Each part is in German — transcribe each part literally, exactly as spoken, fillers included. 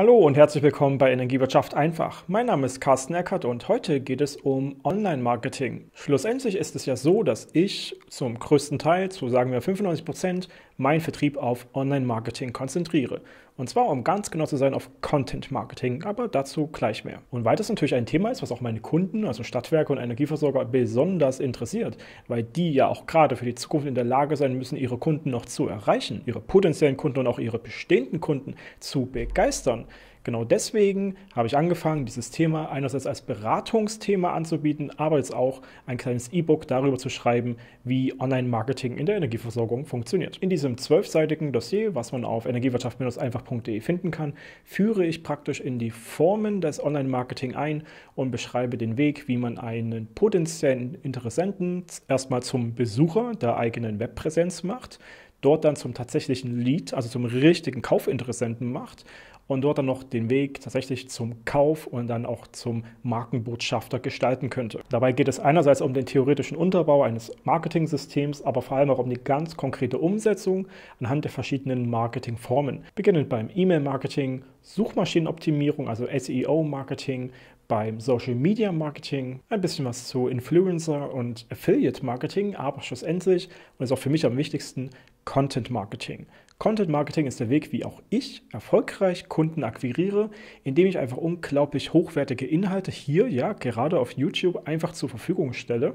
Hallo und herzlich willkommen bei Energiewirtschaft einfach. Mein Name ist Carsten Eckert und heute geht es um Online-Marketing. Schlussendlich ist es ja so, dass ich zum größten Teil, zu sagen wir fünfundneunzig Prozent, meinen Vertrieb auf Online-Marketing konzentriere. Und zwar, um ganz genau zu sein, auf Content-Marketing, aber dazu gleich mehr. Und weil das natürlich ein Thema ist, was auch meine Kunden, also Stadtwerke und Energieversorger, besonders interessiert, weil die ja auch gerade für die Zukunft in der Lage sein müssen, ihre Kunden noch zu erreichen, ihre potenziellen Kunden und auch ihre bestehenden Kunden zu begeistern. Genau deswegen habe ich angefangen, dieses Thema einerseits als Beratungsthema anzubieten, aber jetzt auch ein kleines E-Book darüber zu schreiben, wie Online-Marketing in der Energieversorgung funktioniert. In diesem zwölfseitigen Dossier, was man auf energiewirtschaft-einfach.de finden kann, führe ich praktisch in die Formen des Online-Marketing ein und beschreibe den Weg, wie man einen potenziellen Interessenten erstmal zum Besucher der eigenen Webpräsenz macht, dort dann zum tatsächlichen Lead, also zum richtigen Kaufinteressenten macht und dort dann noch den Weg tatsächlich zum Kauf und dann auch zum Markenbotschafter gestalten könnte. Dabei geht es einerseits um den theoretischen Unterbau eines Marketingsystems, aber vor allem auch um die ganz konkrete Umsetzung anhand der verschiedenen Marketingformen. Beginnend beim E-Mail-Marketing, Suchmaschinenoptimierung, also S E O-Marketing, beim Social-Media-Marketing, ein bisschen was zu Influencer- und Affiliate-Marketing, aber schlussendlich, und ist auch für mich am wichtigsten, Content-Marketing. Content-Marketing ist der Weg, wie auch ich erfolgreich Kunden akquiriere, indem ich einfach unglaublich hochwertige Inhalte hier, ja, gerade auf YouTube einfach zur Verfügung stelle,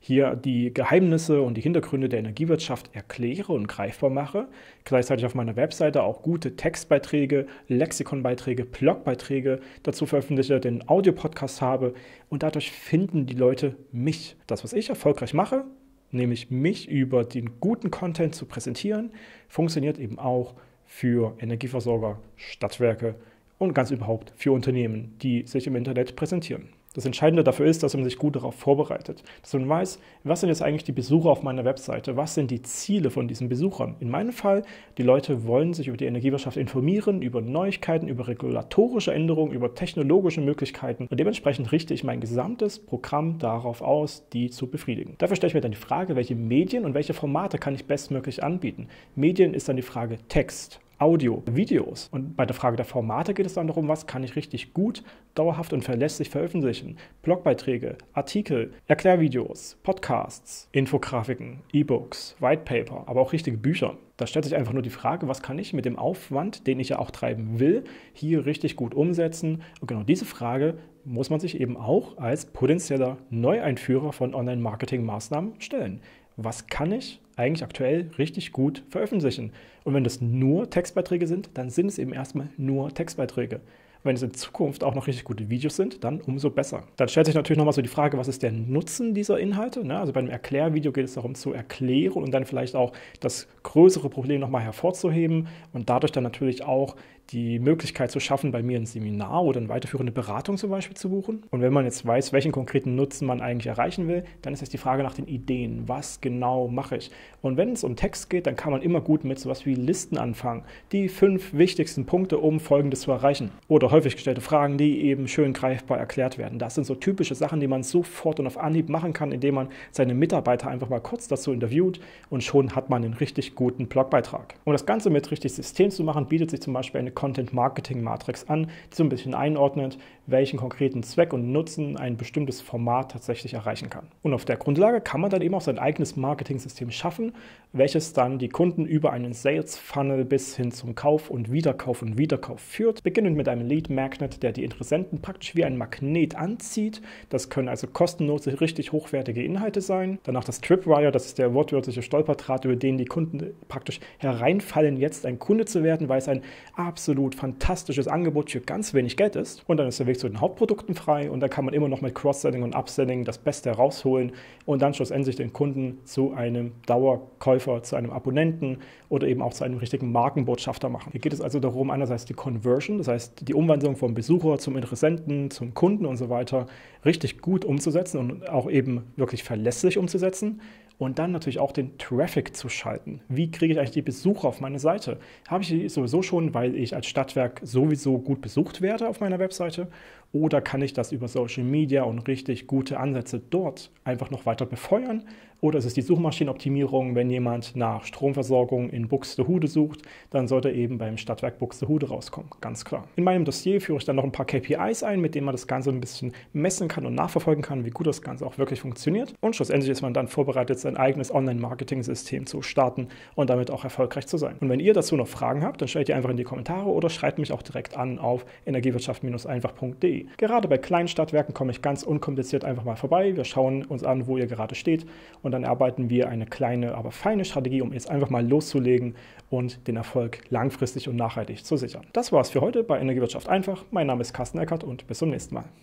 hier die Geheimnisse und die Hintergründe der Energiewirtschaft erkläre und greifbar mache, gleichzeitig auf meiner Webseite auch gute Textbeiträge, Lexikonbeiträge, Blogbeiträge dazu veröffentliche, den Audio-Podcast habe und dadurch finden die Leute mich. Das, was ich erfolgreich mache, nämlich mich über den guten Content zu präsentieren, funktioniert eben auch für Energieversorger, Stadtwerke und ganz überhaupt für Unternehmen, die sich im Internet präsentieren. Das Entscheidende dafür ist, dass man sich gut darauf vorbereitet, dass man weiß, was sind jetzt eigentlich die Besucher auf meiner Webseite, was sind die Ziele von diesen Besuchern. In meinem Fall, die Leute wollen sich über die Energiewirtschaft informieren, über Neuigkeiten, über regulatorische Änderungen, über technologische Möglichkeiten und dementsprechend richte ich mein gesamtes Programm darauf aus, die zu befriedigen. Dafür stelle ich mir dann die Frage, welche Medien und welche Formate kann ich bestmöglich anbieten. Medien ist dann die Frage Text, Audio, Videos. Und bei der Frage der Formate geht es dann darum, was kann ich richtig gut, dauerhaft und verlässlich veröffentlichen. Blogbeiträge, Artikel, Erklärvideos, Podcasts, Infografiken, E-Books, Whitepaper, aber auch richtige Bücher. Da stellt sich einfach nur die Frage, was kann ich mit dem Aufwand, den ich ja auch treiben will, hier richtig gut umsetzen? Und genau diese Frage muss man sich eben auch als potenzieller Neueinführer von Online-Marketing-Maßnahmen stellen. Was kann ich eigentlich aktuell richtig gut veröffentlichen? Und wenn das nur Textbeiträge sind, dann sind es eben erstmal nur Textbeiträge. Wenn es in Zukunft auch noch richtig gute Videos sind, dann umso besser. Dann stellt sich natürlich nochmal so die Frage, was ist der Nutzen dieser Inhalte? Also bei einem Erklärvideo geht es darum zu erklären und dann vielleicht auch das größere Problem nochmal hervorzuheben und dadurch dann natürlich auch die Möglichkeit zu schaffen, bei mir ein Seminar oder eine weiterführende Beratung zum Beispiel zu buchen. Und wenn man jetzt weiß, welchen konkreten Nutzen man eigentlich erreichen will, dann ist jetzt die Frage nach den Ideen. Was genau mache ich? Und wenn es um Text geht, dann kann man immer gut mit sowas wie Listen anfangen. Die fünf wichtigsten Punkte, um Folgendes zu erreichen. Oder häufig gestellte Fragen, die eben schön greifbar erklärt werden. Das sind so typische Sachen, die man sofort und auf Anhieb machen kann, indem man seine Mitarbeiter einfach mal kurz dazu interviewt und schon hat man einen richtig guten Blogbeitrag. Um das Ganze mit richtig System zu machen, bietet sich zum Beispiel eine Content-Marketing-Matrix an, die so ein bisschen einordnet, welchen konkreten Zweck und Nutzen ein bestimmtes Format tatsächlich erreichen kann. Und auf der Grundlage kann man dann eben auch sein eigenes Marketing-System schaffen, welches dann die Kunden über einen Sales Funnel bis hin zum Kauf und Wiederkauf und Wiederkauf führt, beginnend mit einem Lead Magnet, der die Interessenten praktisch wie ein Magnet anzieht. Das können also kostenlose, richtig hochwertige Inhalte sein. Danach das Tripwire, das ist der wortwörtliche Stolperdraht, über den die Kunden praktisch hereinfallen, jetzt ein Kunde zu werden, weil es ein absolut fantastisches Angebot für ganz wenig Geld ist. Und dann ist der Weg zu den Hauptprodukten frei und da kann man immer noch mit Crossselling und Upselling das Beste herausholen und dann schlussendlich den Kunden zu einem Dauerkäufer, zu einem Abonnenten oder eben auch zu einem richtigen Markenbotschafter machen. Hier geht es also darum, einerseits die Conversion, das heißt die Umwandlung vom Besucher zum Interessenten, zum Kunden und so weiter, richtig gut umzusetzen und auch eben wirklich verlässlich umzusetzen. Und dann natürlich auch den Traffic zu schalten. Wie kriege ich eigentlich die Besucher auf meine Seite? Habe ich die sowieso schon, weil ich als Stadtwerk sowieso gut besucht werde auf meiner Webseite? Oder kann ich das über Social Media und richtig gute Ansätze dort einfach noch weiter befeuern? Oder ist es die Suchmaschinenoptimierung, wenn jemand nach Stromversorgung in Buxtehude sucht, dann sollte er eben beim Stadtwerk Buxtehude rauskommen, ganz klar. In meinem Dossier führe ich dann noch ein paar K P Is ein, mit denen man das Ganze ein bisschen messen kann und nachverfolgen kann, wie gut das Ganze auch wirklich funktioniert. Und schlussendlich ist man dann vorbereitet, sein eigenes Online-Marketing-System zu starten und damit auch erfolgreich zu sein. Und wenn ihr dazu noch Fragen habt, dann stellt ihr einfach in die Kommentare oder schreibt mich auch direkt an auf energiewirtschaft-einfach punkt de. Gerade bei kleinen Stadtwerken komme ich ganz unkompliziert einfach mal vorbei. Wir schauen uns an, wo ihr gerade steht und dann erarbeiten wir eine kleine, aber feine Strategie, um jetzt einfach mal loszulegen und den Erfolg langfristig und nachhaltig zu sichern. Das war's für heute bei Energiewirtschaft einfach. Mein Name ist Carsten Eckert und bis zum nächsten Mal.